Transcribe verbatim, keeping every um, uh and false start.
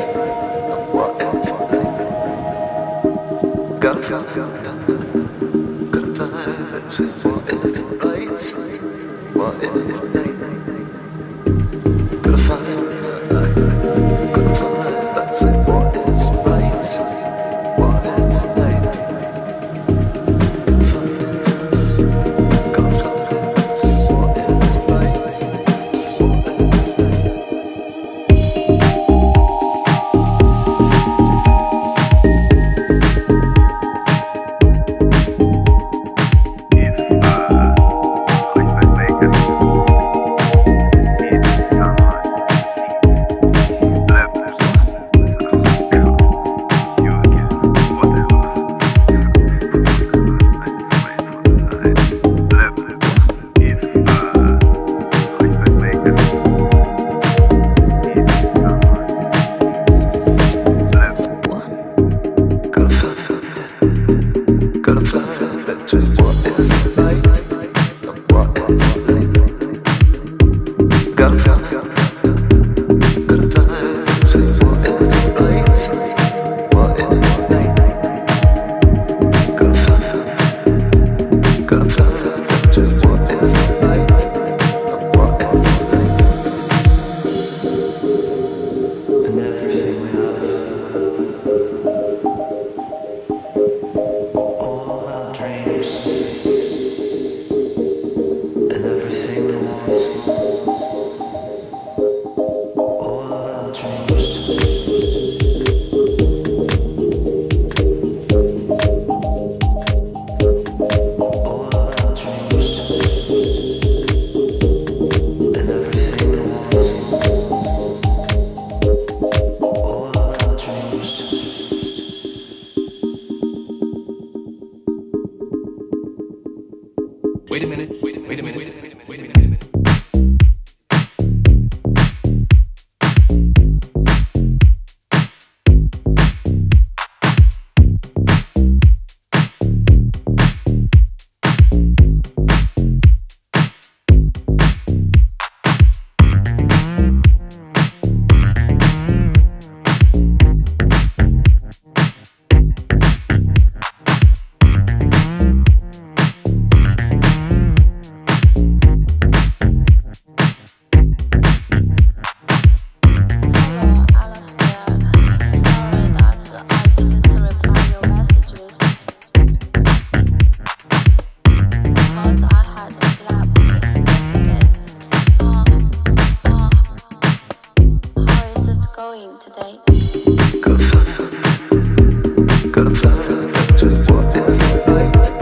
Gotta fly, gotta fly back to what is light.